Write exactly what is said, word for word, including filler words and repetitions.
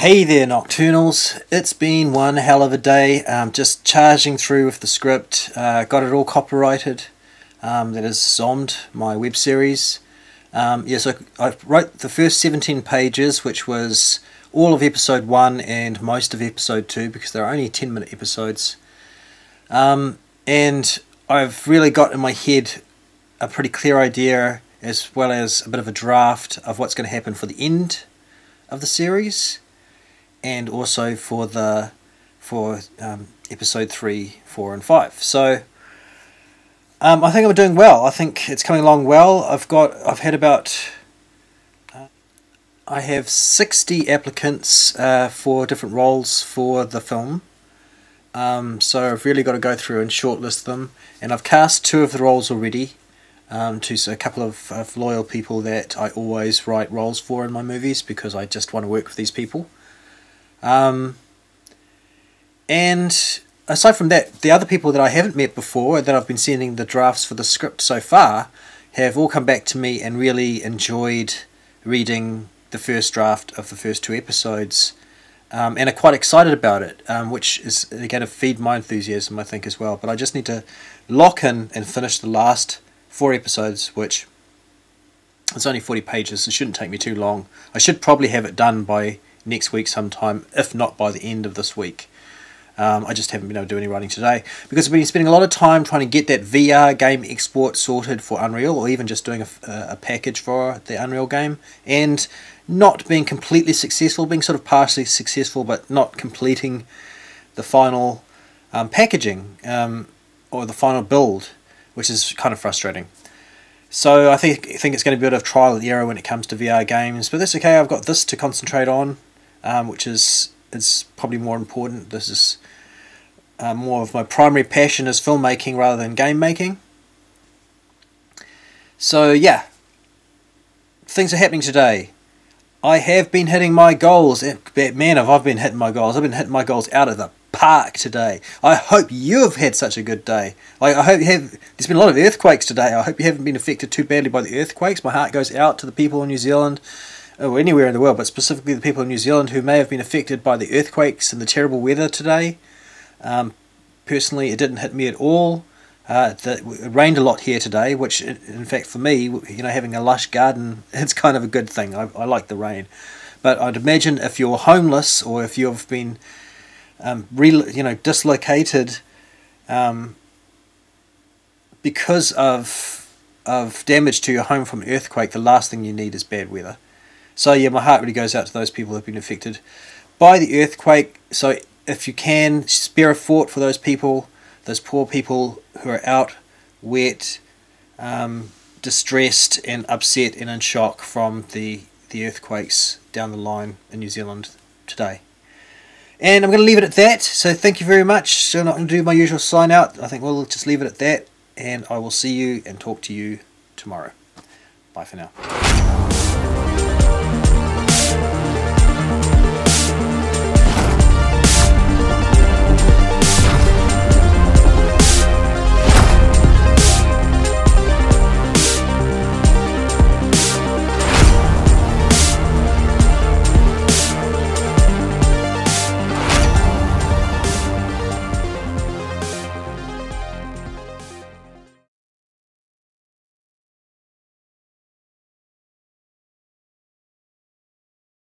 Hey there Nocturnals, it's been one hell of a day. Um, just charging through with the script, uh, got it all copyrighted. Um, that is Zomb'd, my web series. Um, yes, yeah, so I, I wrote the first seventeen pages, which was all of episode one and most of episode two, because they're only ten minute episodes. Um, and I've really got in my head a pretty clear idea, as well as a bit of a draft of what's going to happen for the end of the series. And also for the for um, episode three, four, and five. So um, I think I'm doing well. I think it's coming along well. I've got I've had about uh, I have sixty applicants uh, for different roles for the film. Um, so I've really got to go through and shortlist them. And I've cast two of the roles already. Um, to so a couple of, of loyal people that I always write roles for in my movies because I just want to work with these people. Um, and aside from that, the other people that I haven't met before that I've been sending the drafts for the script so far have all come back to me and really enjoyed reading the first draft of the first two episodes um, and are quite excited about it, um, which is going to feed my enthusiasm I think as well. But I just need to lock in and finish the last four episodes, which it's only forty pages, so it shouldn't take me too long. I should probably have it done by next week sometime, if not by the end of this week. Um, I just haven't been able to do any writing today because I've been spending a lot of time trying to get that V R game export sorted for Unreal, or even just doing a, a package for the Unreal game, and not being completely successful, being sort of partially successful, but not completing the final um, packaging um, or the final build, which is kind of frustrating. So I think, I think it's going to be a bit of trial and error when it comes to V R games, but that's okay. I've got this to concentrate on. Um, which is is probably more important. This is uh, more of my primary passion is filmmaking rather than game making. So yeah, things are happening today. I have been hitting my goals. Man, have I been hitting my goals. I've been hitting my goals out of the park today. I hope you have had such a good day. Like, I hope you have. There's been a lot of earthquakes today. I hope you haven't been affected too badly by the earthquakes. My heart goes out to the people in New Zealand. Or anywhere in the world, but specifically the people in New Zealand who may have been affected by the earthquakes and the terrible weather today. Um, personally, it didn't hit me at all. Uh, the, it rained a lot here today, which in fact for me, you know, having a lush garden, it's kind of a good thing. I, I like the rain. But I'd imagine if you're homeless or if you've been, um, re you know, dislocated um, because of, of damage to your home from an earthquake, the last thing you need is bad weather. So yeah, my heart really goes out to those people who have been affected by the earthquake. So if you can, spare a thought for those people, those poor people who are out, wet, um, distressed and upset and in shock from the, the earthquakes down the line in New Zealand today. And I'm going to leave it at that. So thank you very much. So I'm not going to do my usual sign out. I think we'll just leave it at that. And I will see you and talk to you tomorrow. Bye for now.